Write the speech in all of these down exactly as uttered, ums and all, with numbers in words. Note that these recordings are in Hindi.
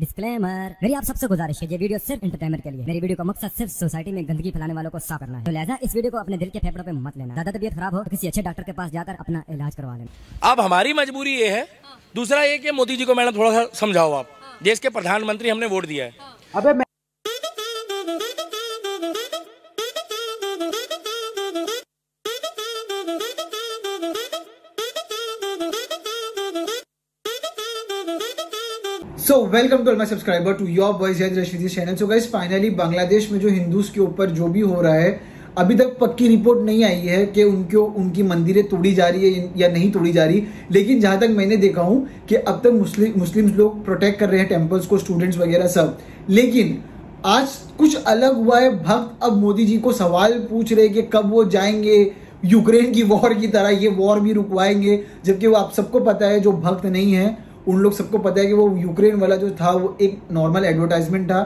डिस्क्लेमर, मेरी आप सबसे गुजारिश है ये वीडियो सिर्फ एंटरटेनमेंट के लिए। मेरी वीडियो का मकसद सिर्फ सोसाइटी में गंदगी फैलाने वालों को साफ करना है, तो लिहाजा इस वीडियो को अपने दिल के फेफड़ों पे मत लेना। ज्यादा तबियत खराब हो तो किसी अच्छे डॉक्टर के पास जाकर अपना इलाज करवा लेना। अब हमारी मजबूरी ये है। दूसरा ये कि मोदी जी को मैडम थोड़ा सा समझाओ, आप देश के प्रधानमंत्री, हमने वोट दिया है। अब so welcome to all my subscriber to your boys and Rashid channel. So guys, finally Bangladesh में जो हिंदूज के ऊपर जो भी हो रहा है, अभी तक पक्की रिपोर्ट नहीं आई है कि उनके उनकी मंदिरें तोड़ी जा रही है या नहीं तोड़ी जा रही, लेकिन जहां तक मैंने देखा हूं कि अब तक मुस्लिम मुस्लिम्स लोग प्रोटेक्ट कर रहे हैं टेम्पल्स को, स्टूडेंट्स वगैरह सब। लेकिन आज कुछ अलग हुआ है। भक्त अब मोदी जी को सवाल पूछ रहे कि कब वो जाएंगे यूक्रेन की वॉर की तरह, ये वॉर भी रुकवाएंगे, जबकि वो आप सबको पता है, जो भक्त नहीं है उन लोग सबको पता है कि वो यूक्रेन वाला जो था वो एक नॉर्मल एडवर्टाइजमेंट था।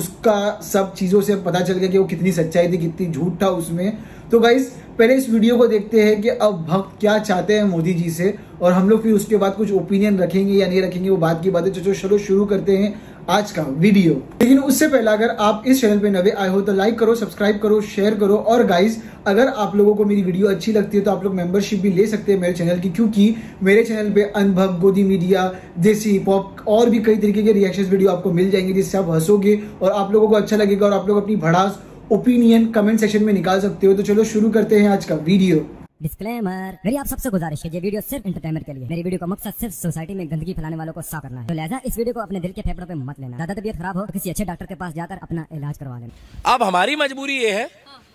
उसका सब चीज़ों से पता चल गया कि वो कितनी सच्चाई थी, कितनी झूठ था उसमें। तो गाइस, पहले इस वीडियो को देखते हैं कि अब भक्त क्या चाहते हैं मोदी जी से, और हम लोग फिर उसके बाद कुछ ओपिनियन रखेंगे या नहीं रखेंगे वो बात की बात है। चलो चलो शुरू करते हैं आज का वीडियो। लेकिन उससे पहले अगर आप इस चैनल पे नए आए हो तो लाइक करो, सब्सक्राइब करो, शेयर करो। और गाइज, अगर आप लोगों को मेरी वीडियो अच्छी लगती है तो आप लोग मेंबरशिप भी ले सकते हैं मेरे चैनल की, क्योंकि मेरे चैनल पे अनभव, गोदी मीडिया, देसी हिप हॉप और भी कई तरीके के रिएक्शन वीडियो आपको मिल जाएंगे, जिससे आप हंसोगे और आप लोगों को अच्छा लगेगा, और आप लोग अपनी भड़ास ओपिनियन कमेंट सेक्शन में निकाल सकते हो। तो चलो शुरू करते हैं आज का वीडियो। डिस्क्लेमर, मेरी आप सबसे गुजारिश है ये वीडियो सिर्फ एंटरटेनमेंट के लिए। मेरी वीडियो का मकसद सिर्फ सोसाइटी में गंदगी फैलाने वालों को साफ करना है, तो लिहाजा इस वीडियो को अपने दिल के फेफड़ों पे मत लेना। ज्यादा तबियत खराब हो तो किसी अच्छे डॉक्टर के पास जाकर अपना इलाज करवा लेना। अब हमारी मजबूरी ये है।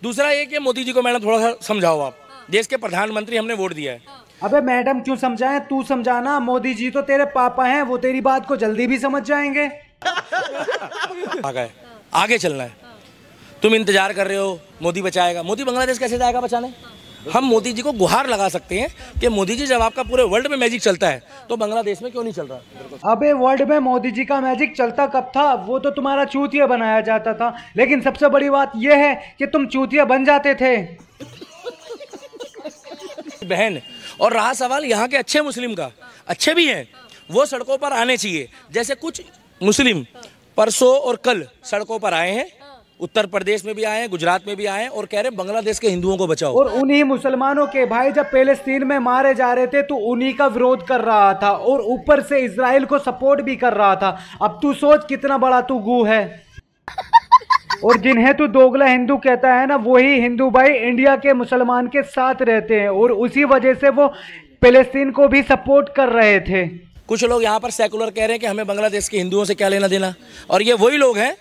दूसरा ये कि मोदी जी को मैडम थोड़ा सा समझाओ, आप देश के प्रधानमंत्री, हमने वोट दिया है। अबे मैडम क्यों समझाएं, तू समझाना। मोदी जी तो तेरे पापा है, वो तेरी बात को जल्दी भी समझ जाएंगे। आगे चलना है। तुम इंतजार कर रहे हो मोदी बचाएगा, मोदी बांग्लादेश कैसे जाएगा बचाने? हम मोदी जी को गुहार लगा सकते हैं कि मोदी जी, जब आपका पूरे वर्ल्ड में मैजिक चलता है तो बांग्लादेश में क्यों नहीं चल रहा? अबे वर्ल्ड में मोदी जी का मैजिक चलता कब था? वो तो तुम्हारा चूतिया बनाया जाता था। लेकिन सबसे बड़ी बात यह है कि तुम चूतिया बन जाते थे बहन। और रहा सवाल यहाँ के अच्छे मुस्लिम का, अच्छे भी हैं, वो सड़कों पर आने चाहिए। जैसे कुछ मुस्लिम परसों और कल सड़कों पर आए हैं, उत्तर प्रदेश में भी आए हैं, गुजरात में भी आए हैं, और कह रहे हैं बांग्लादेश के हिंदुओं को बचाओ। और उन्हीं मुसलमानों के भाई जब पैलेस्टीन में मारे जा रहे थे तो उन्हीं का विरोध कर रहा था, और ऊपर से इजराइल को सपोर्ट भी कर रहा था। अब तू सोच कितना बड़ा तू गू है। और जिन्हें तू दोगला हिंदू कहता है ना, वही हिंदू भाई इंडिया के मुसलमान के साथ रहते हैं, और उसी वजह से वो पैलेस्टीन को भी सपोर्ट कर रहे थे। कुछ लोग यहाँ पर सेकुलर कह रहे हैं कि हमें बांग्लादेश के हिंदुओं से क्या लेना देना, और ये वही लोग हैं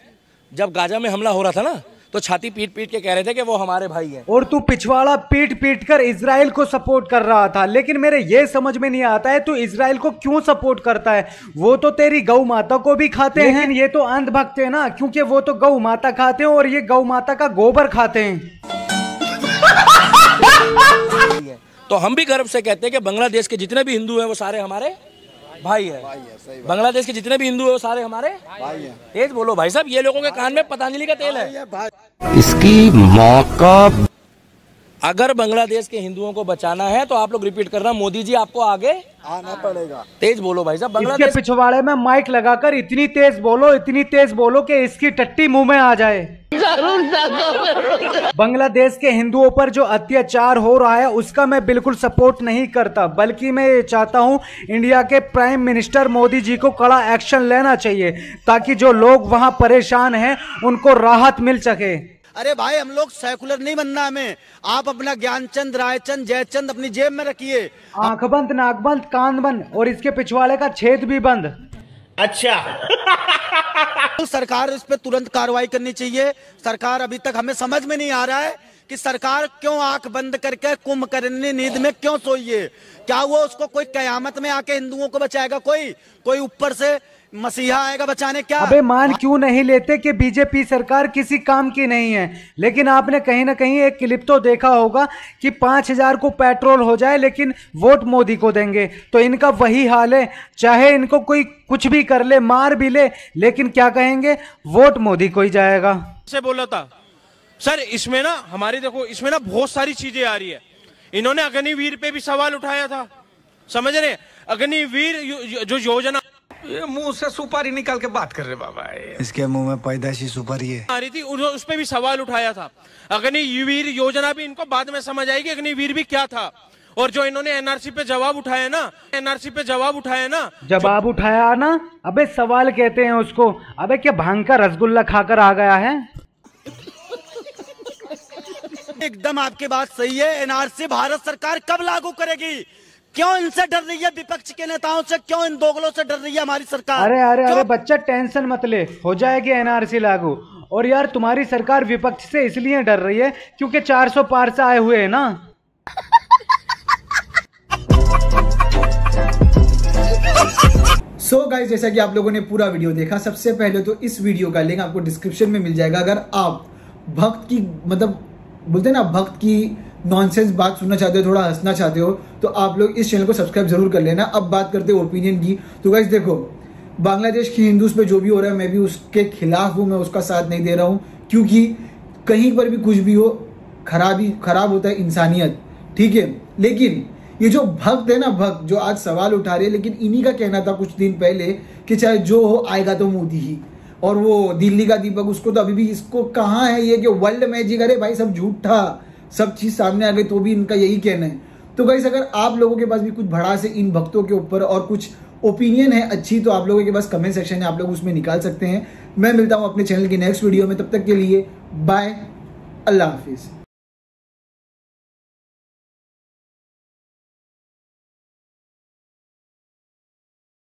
जब गाजा में हमला हो रहा था ना, तो छाती पीट पीट के कह रहे थे कि वो हमारे भाई हैं। और तू पिछवाड़ा पीट पीट कर इजराइल को सपोर्ट कर रहा था। लेकिन मेरे ये समझ में नहीं आता है तू इजराइल को क्यों सपोर्ट करता है? वो तो तेरी गौ माता को भी खाते हैं। ये तो अंधभक्त है ना, क्योंकि वो तो गौ माता खाते हैं और ये गौ माता का गोबर खाते हैं। तो हम भी गर्व से कहते हैं कि बांग्लादेश के जितने भी हिंदू हैं वो सारे हमारे भाई है, है बांग्लादेश के जितने भी हिंदू है वो सारे हमारे भाई है। तेज बोलो भाई साहब, ये लोगों के कान में पतंजलि का तेल है। इसकी मौका, अगर बांग्लादेश के हिंदुओं को बचाना है तो आप लोग रिपीट करना, मोदी जी आपको आगे आना पड़ेगा। तेज बोलो भाई साहब, बांग्लादेश के पिछवाड़े में माइक लगाकर इतनी तेज बोलो, इतनी तेज बोलो कि इसकी टट्टी मुँह में आ जाए। बांग्लादेश के हिंदुओं पर जो अत्याचार हो रहा है उसका मैं बिल्कुल सपोर्ट नहीं करता, बल्कि मैं ये चाहता हूँ इंडिया के प्राइम मिनिस्टर मोदी जी को कड़ा एक्शन लेना चाहिए, ताकि जो लोग वहाँ परेशान हैं उनको राहत मिल सके। अरे भाई, हम लोग सेकुलर नहीं बनना हमें। आप अपना ज्ञानचंद, रायचंद, जयचंद अपनी जेब में रखिए। आंख बंद, नाक बंद, कान बंद, और इसके पिछवाड़े का छेद भी बंद। अच्छा तो सरकार इस पे तुरंत कार्रवाई करनी चाहिए। सरकार, अभी तक हमें समझ में नहीं आ रहा है कि सरकार क्यों आंख बंद करके कुंभकर्णी नींद में क्यों सोई है? क्या वो उसको कोई कयामत में आके हिंदुओं को बचाएगा? कोई कोई ऊपर से मसीहा आएगा बचाने? क्या अबे मान क्यों नहीं लेते कि बीजेपी सरकार किसी काम की नहीं है? लेकिन आपने कहीं ना कहीं एक क्लिप तो देखा होगा कि पाँच हजार को पेट्रोल हो जाए लेकिन वोट मोदी को देंगे। तो इनका वही हाल है, चाहे इनको कोई कुछ भी कर ले, मार भी ले, लेकिन क्या कहेंगे, वोट मोदी को ही जाएगा। से बोला था सर, इसमें ना हमारी, देखो इसमें ना बहुत सारी चीजें आ रही है। इन्होंने अग्निवीर पे भी सवाल उठाया था, समझ रहे? अग्निवीर जो योजना ये मुंह से सुपारी निकाल के बात कर रहे बाबा, इसके मुंह में पैदाशी सुपारी है आ रही थी। उस पे भी सवाल उठाया था, अग्निवीर योजना भी इनको बाद में समझ आएगी अग्निवीर भी क्या था। और जो इन्होंने एनआरसी पे जवाब उठाया ना, एनआरसी पे जवाब उठाया ना जवाब उठाया ना अबे सवाल कहते हैं उसको। अबे क्या भांग का रसगुल्ला खाकर आ गया है? एकदम आपकी बात सही है। एनआरसी भारत सरकार कब लागू करेगी? क्यों इनसे डर रही है विपक्ष के नेताओं से? क्यों इन दोगलों से डर रही है हमारी सरकार? अरे अरे अरे बच्चा टेंशन मत ले, हो जाएगी एनआरसी लागू। और यार तुम्हारी सरकार विपक्ष से इसलिए डर रही है क्योंकि चार सौ पार से आए हुए है ना। सो so गाइस, जैसा कि आप लोगों ने पूरा वीडियो देखा, सबसे पहले तो इस वीडियो का लिंक आपको डिस्क्रिप्शन में मिल जाएगा। अगर आप भक्त की मतलब बोलते हैं ना भक्त की नॉनसेंस बात सुनना चाहते हो, थोड़ा हंसना चाहते हो, तो आप लोग इस चैनल को सब्सक्राइब जरूर कर लेना। अब बात करते हैं ओपिनियन की। तो गाइस देखो, बांग्लादेश के हिंदूज पे जो भी हो रहा है मैं भी उसके खिलाफ हूँ, मैं उसका साथ नहीं दे रहा हूँ, क्योंकि कहीं पर भी कुछ भी हो खराबी खराब होता है इंसानियत, ठीक है। लेकिन ये जो भक्त है ना, भक्त जो आज सवाल उठा रहे हैं, लेकिन इन्हीं का कहना था कुछ दिन पहले कि चाहे जो हो आएगा तो मोदी ही। और वो दिल्ली का दीपक, उसको तो अभी भी इसको कहाँ है ये कि वर्ल्ड मैजिक? अरे भाई सब झूठ था, सब चीज सामने आ गई, तो भी इनका यही कहना है। तो गाइस अगर आप लोगों के पास भी कुछ भड़ास है इन भक्तों के ऊपर और कुछ ओपिनियन है अच्छी, तो आप लोगों के पास कमेंट सेक्शन है, आप लोग उसमें निकाल सकते हैं। मैं मिलता हूँ अपने चैनल की नेक्स्ट वीडियो में, तब तक के लिए बाय, अल्लाह हाफिज।